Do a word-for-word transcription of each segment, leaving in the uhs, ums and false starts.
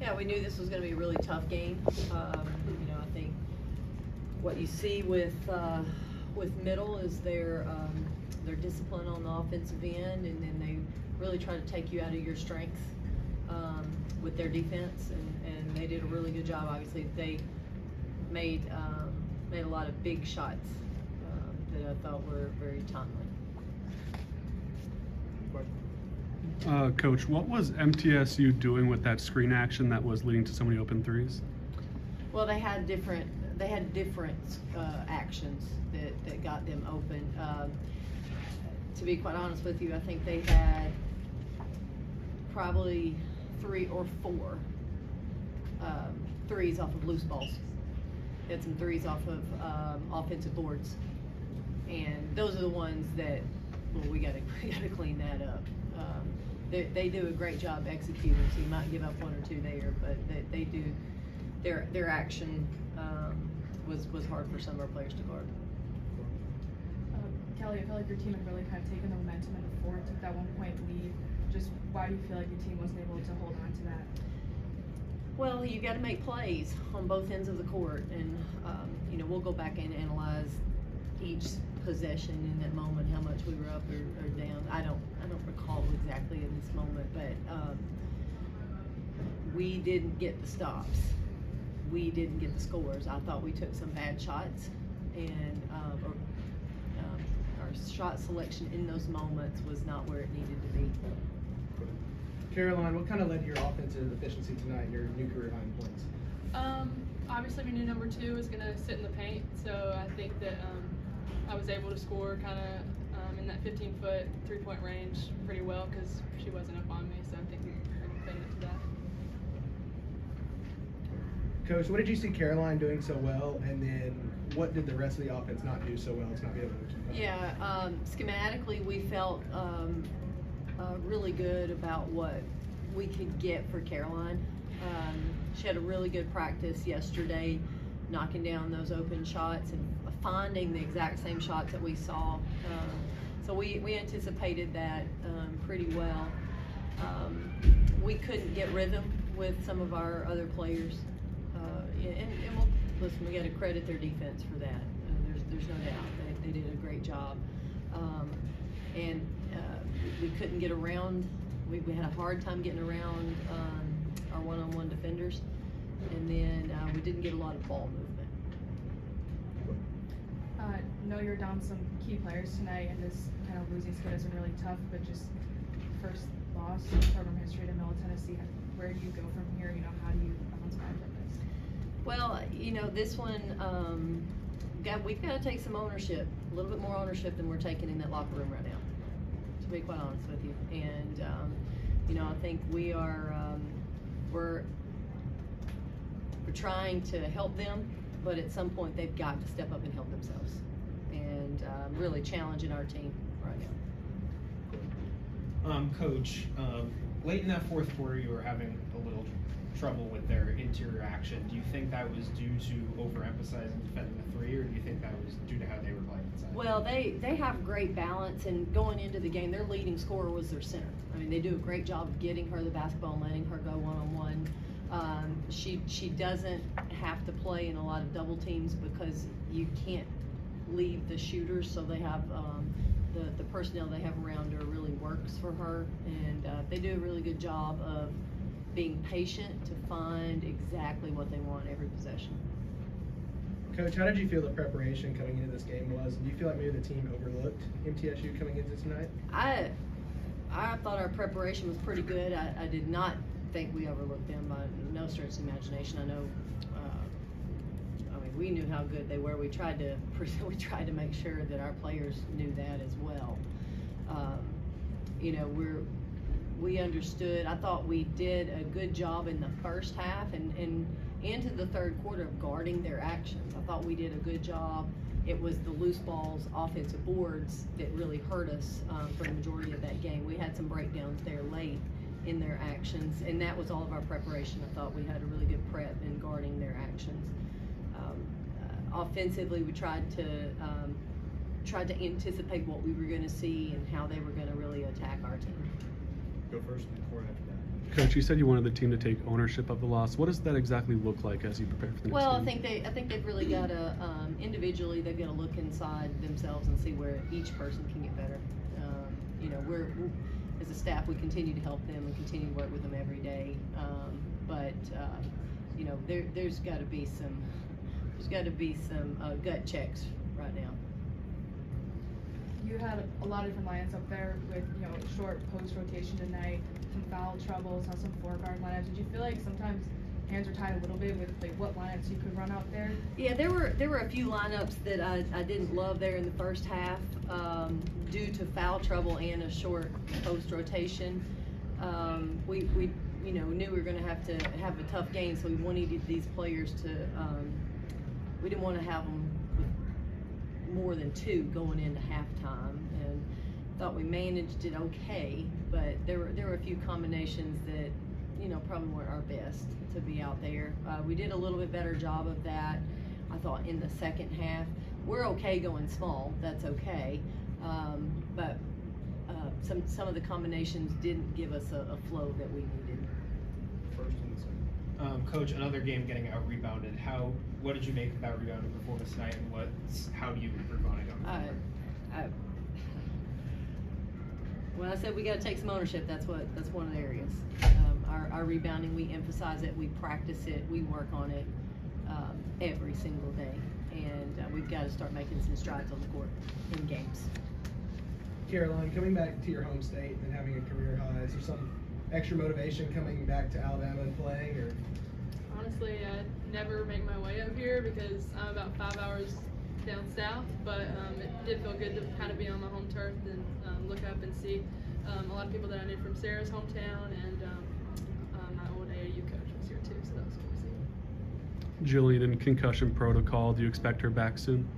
Yeah, we knew this was going to be a really tough game. Um, you know, I think what you see with uh, with Middle is their um, their discipline on the offensive end, and then they really try to take you out of your strengths um, with their defense, and, and they did a really good job. Obviously, they made um, made a lot of big shots um, that I thought were very timely. Uh, Coach, what was M T S U doing with that screen action that was leading to so many open threes? Well, they had different they had different uh, actions that, that got them open. Um, to be quite honest with you, I think they had probably three or four um, threes off of loose balls. They had some threes off of um, offensive boards, and those are the ones that, well, we got to clean that up. Um, They, they do a great job executing, so you might give up one or two there, but they, they do, their their action um, was was hard for some of our players to guard. Um, Kelly, I feel like your team had really kind of taken the momentum in the fourth, took that one point lead. Just why do you feel like your team wasn't able to hold on to that? Well, you got to make plays on both ends of the court, and um, you know, we'll go back and analyze each possession in that moment, how much we were up or, or down. I don't I don't recall exactly in this moment, but um, we didn't get the stops. We didn't get the scores. I thought we took some bad shots, and um, or, um, our shot selection in those moments was not where it needed to be. Karoline, what kind of led to your offensive efficiency tonight, your new career high points? Um, obviously we knew number two was going to sit in the paint, so I think that um, I was able to score kind of um, in that fifteen foot three-point range pretty well because she wasn't up on me, so I think I can fit into that. Coach, what did you see Karoline doing so well, and then what did the rest of the offense not do so well to not be able to? Yeah, um, schematically we felt um, uh, really good about what we could get for Karoline. Um, she had a really good practice yesterday, knocking down those open shots and finding the exact same shots that we saw. Um, so we, we anticipated that um, pretty well. Um, we couldn't get rhythm with some of our other players. Uh, and and we'll, listen, we got to credit their defense for that. Uh, there's, there's no doubt. They, they did a great job. Um, and uh, we couldn't get around. We, we had a hard time getting around um, our one-on-one defenders. And then uh, we didn't get a lot of ball movement. Uh, know you're down some key players tonight, and this kind of losing skid is really tough, but just first loss in program history to Middle Tennessee, where do you go from here? You know, how do you bounce back from this? Well, you know, this one, um, got, we've got to take some ownership, a little bit more ownership than we're taking in that locker room right now, to be quite honest with you. And, um, you know, I think we are, um, we're, we're trying to help them, but at some point they've got to step up and help themselves, and um, really challenging our team right now. Um, Coach, um, late in that fourth quarter you were having a little trouble with their interior action. Do you think that was due to overemphasizing defending the three, or do you think that was due to how they were playing inside? Well, they, they have great balance, and going into the game their leading scorer was their center. I mean, they do a great job of getting her the basketball and letting her go one-on-one. Um, she she doesn't have to play in a lot of double teams because you can't leave the shooters, so they have um, the, the personnel they have around her really works for her, and uh, they do a really good job of being patient to find exactly what they want every possession. Coach, how did you feel the preparation coming into this game was? Do you feel like maybe the team overlooked M T S U coming into tonight? I, I thought our preparation was pretty good. I, I did not think we overlooked them by no stretch of imagination. I know, uh, I mean, we knew how good they were. We tried to we tried to make sure that our players knew that as well. Um, you know, we're we understood. I thought we did a good job in the first half and, and into the third quarter of guarding their actions. I thought we did a good job. It was the loose balls, offensive boards that really hurt us um, for the majority of that game. We had some breakdowns there late in their actions, and that was all of our preparation. I thought we had a really good prep in guarding their actions. Um, uh, offensively, we tried to um, tried to anticipate what we were going to see and how they were going to really attack our team. Go first and the core after that. Coach, you said you wanted the team to take ownership of the loss. What does that exactly look like as you prepare for the next well, game? Well, I think they, I think they've really got to um, individually, they've got to look inside themselves and see where each person can get better. Um, you know, we're, we're as a staff, we continue to help them and continue to work with them every day. Um, but uh, you know, there, there's got to be some, there's got to be some uh, gut checks right now. You had a lot of different lines up there with, you know, short post rotation tonight, some foul troubles, saw some four guard lineups. Did you feel like sometimes hands were tied a little bit with like what lineups you could run out there? Yeah, there were there were a few lineups that I, I didn't love there in the first half um, due to foul trouble and a short post rotation. Um, we we you know knew we were going to have to have a tough game, so we wanted these players to. Um, we didn't want to have them more than two going into halftime, and thought we managed it okay, but there were there were a few combinations that, you know, probably weren't our best to be out there. Uh, we did a little bit better job of that, I thought, in the second half. We're okay going small, that's okay, um, but uh, some some of the combinations didn't give us a, a flow that we needed. First and second. Um, Coach, another game getting out rebounded. How? What did you make of that rebounding performance tonight, and what? How do you improve on it going forward? Uh, when I said we got to take some ownership, that's what. That's one of the areas. Um, our, our rebounding, we emphasize it, we practice it, we work on it um, every single day, and uh, we've got to start making some strides on the court in games. Karoline, coming back to your home state and having a career high, is there some extra motivation coming back to Alabama and playing? Or honestly, I never make my way up here because I'm about five hours down south, but um, it did feel good to kind of be on my home turf and um, look up and see um, a lot of people that I knew from Sarah's hometown, and um, uh, my old A A U coach was here too, so that was cool to see. Jillian in concussion protocol, do you expect her back soon?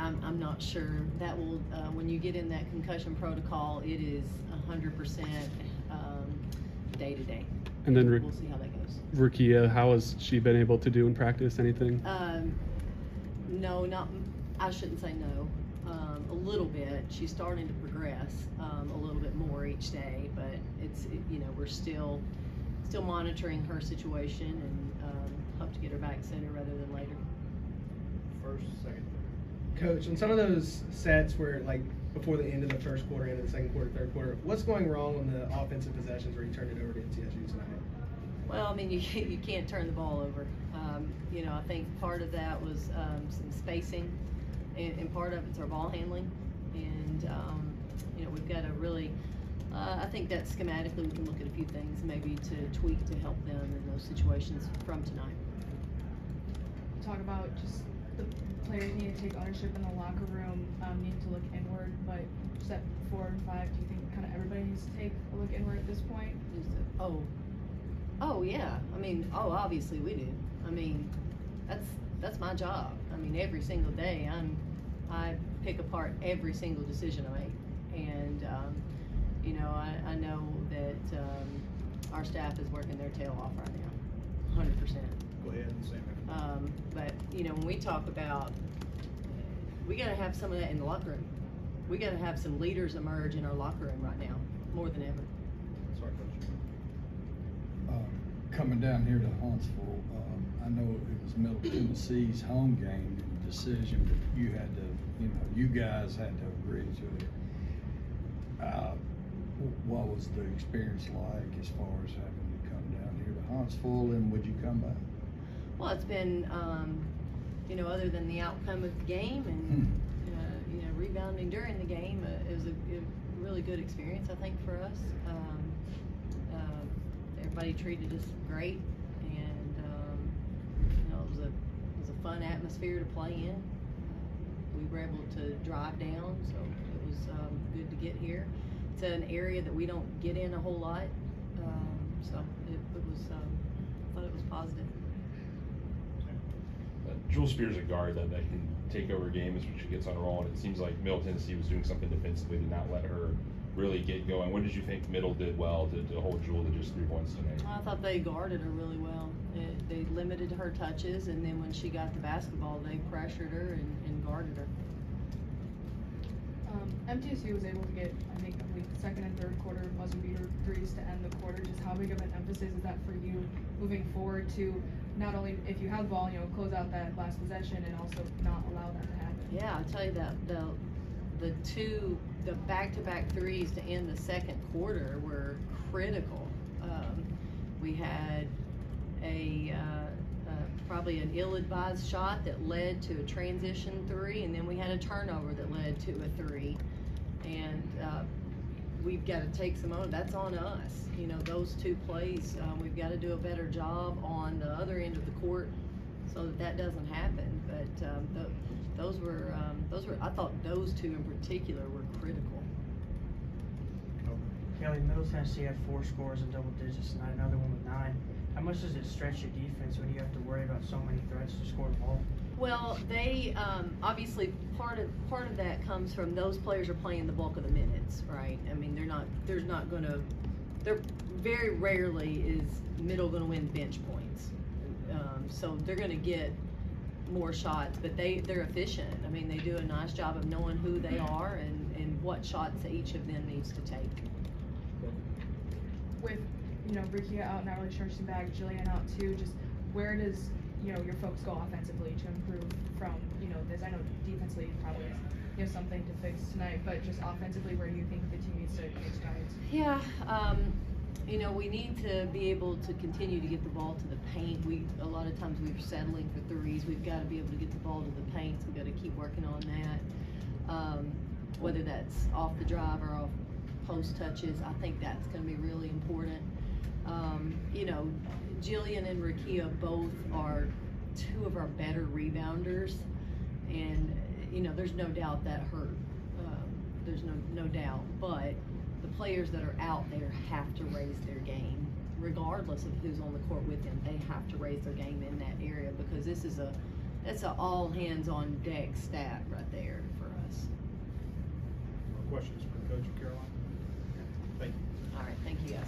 I'm, I'm not sure. That will, uh, when you get in that concussion protocol, it is one hundred percent um, day to day. And then we'll see how that goes. Rukia, how has she been able to do in practice? Anything? Um, no, not, I shouldn't say no. Um, a little bit. She's starting to progress um, a little bit more each day, but it's, you know, we're still, still monitoring her situation, and um, hope to get her back sooner rather than later. First, second. Coach, in some of those sets where, like, before the end of the first quarter, end of the second quarter, third quarter, what's going wrong on the offensive possessions where you turned it over to M T S U tonight? Well, I mean, you, you can't turn the ball over. Um, you know, I think part of that was um, some spacing, and, and part of it's our ball handling. And, um, you know, we've got to really, uh, I think that schematically we can look at a few things maybe to tweak to help them in those situations from tonight. Talk about just the players need to take ownership in the locker room, um, need to look inward, but set four and five, do you think kind of everybody needs to take a look inward at this point? Oh, oh yeah. I mean, oh, obviously we do. I mean, that's that's my job. I mean, every single day I'm, I pick apart every single decision I make. And, um, you know, I, I know that um, our staff is working their tail off right now, one hundred percent. Go ahead and say that. Um, but, you know, when we talk about, we got to have some of that in the locker room. We got to have some leaders emerge in our locker room right now, more than ever. Sorry, Coach. Uh, coming down here to Huntsville, um, I know it was Middle Tennessee's home game, and the decision that you had to, you know, you guys had to agree to it. Uh, what was the experience like as far as having to come down here to Huntsville, and would you come back? Well, it's been, um, you know, other than the outcome of the game and, uh, you know, rebounding during the game, uh, it was a, a really good experience, I think, for us. Um, uh, everybody treated us great, and, um, you know, it was, a, it was a fun atmosphere to play in. We were able to drive down, so it was um, good to get here. It's an area that we don't get in a whole lot, um, so it, it was, um, I thought it was positive. Jewel Spears is a guard that, that can take over games when she gets on a roll, and it seems like Middle Tennessee was doing something defensively to not let her really get going. What did you think Middle did well to, to hold Jewel to just three points tonight? I thought they guarded her really well. It, they limited her touches, and then when she got the basketball, they pressured her and, and guarded her. Um, M T S U was able to get, I think, I believe, second and third quarter buzzer beater threes to end the quarter. Just how big of an emphasis is that for you moving forward to not only, if you have the ball, you know, close out that last possession and also not allow that to happen? Yeah, I'll tell you that the the two, the back-to-back threes to end the second quarter were critical. Um, we had a uh, uh, probably an ill-advised shot that led to a transition three, and then we had a turnover that led to a three. And uh, we've got to take some on. That's on us. You know, those two plays, uh, we've got to do a better job on the other end of the court so that that doesn't happen. But um, the, those were, um, those were. I thought those two in particular were critical. Kelly, Middle Tennessee had four scores in double digits tonight, another one with nine. How much does it stretch your defense when you have to worry about so many threats to score the ball? Well, they um, obviously part of part of that comes from those players are playing the bulk of the minutes, right? I mean, they're not. There's not going to. They're very rarely is Middle going to win bench points, um, so they're going to get more shots. But they they're efficient. I mean, they do a nice job of knowing who they are and and what shots each of them needs to take. With you know Brikia out, not really sure she's back. Jillian out too. Just where does you know your folks go offensively to improve from you know this? I know defensively probably is, you know something to fix tonight, but just offensively, where do you think the team needs to make strides? Yeah, um, you know we need to be able to continue to get the ball to the paint. We a lot of times we're settling for threes. We've got to be able to get the ball to the paint. So we've got to keep working on that, um, whether that's off the drive or off post touches. I think that's going to be really important. Um, you know, Jillian and Rakia both are two of our better rebounders, and you know, there's no doubt that hurt. Um, there's no no doubt, but the players that are out there have to raise their game, regardless of who's on the court with them. They have to raise their game in that area because this is a that's an all hands on deck stat right there for us. More questions for Coach Caroline? Thank you. All right, thank you guys.